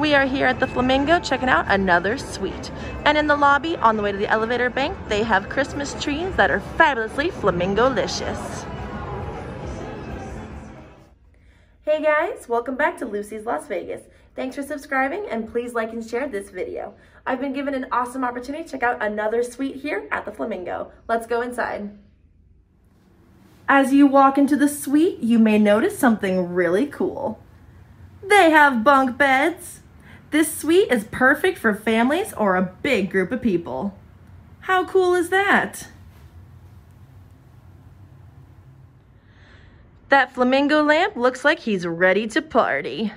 We are here at the Flamingo checking out another suite. And in the lobby, on the way to the elevator bank, they have Christmas trees that are fabulously flamingo-licious. Hey guys, welcome back to Lucy's Las Vegas. Thanks for subscribing and please like and share this video. I've been given an awesome opportunity to check out another suite here at the Flamingo. Let's go inside. As you walk into the suite, you may notice something really cool. They have bunk beds. This suite is perfect for families or a big group of people. How cool is that? That flamingo lamp looks like he's ready to party.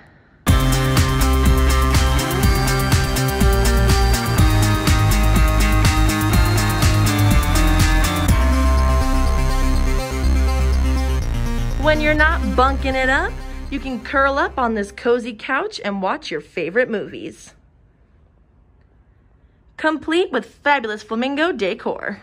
When you're not bunking it up, you can curl up on this cozy couch and watch your favorite movies, complete with fabulous flamingo decor.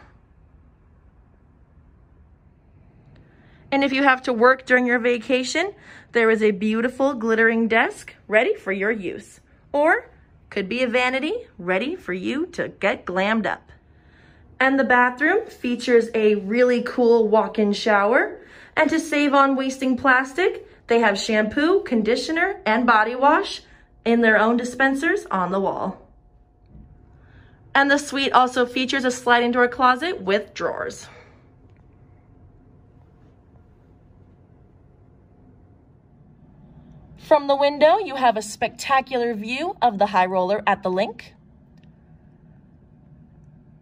And if you have to work during your vacation, there is a beautiful glittering desk ready for your use, or could be a vanity ready for you to get glammed up. And the bathroom features a really cool walk-in shower. And to save on wasting plastic, they have shampoo, conditioner, and body wash in their own dispensers on the wall. And the suite also features a sliding door closet with drawers. From the window, you have a spectacular view of the High Roller at the Link.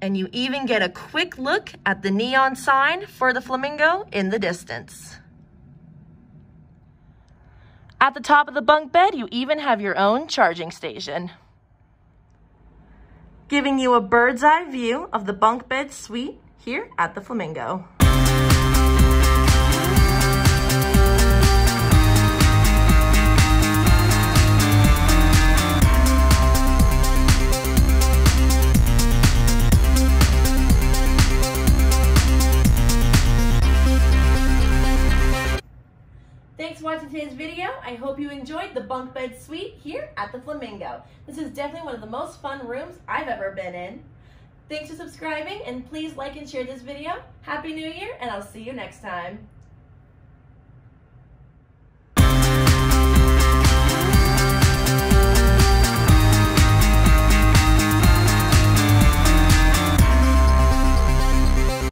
And you even get a quick look at the neon sign for the Flamingo in the distance. At the top of the bunk bed, you even have your own charging station, giving you a bird's eye view of the bunk bed suite here at the Flamingo. Thanks for watching today's video. I hope you enjoyed the bunk bed suite here at the Flamingo. This is definitely one of the most fun rooms I've ever been in. Thanks for subscribing and please like and share this video. Happy New Year and I'll see you next time.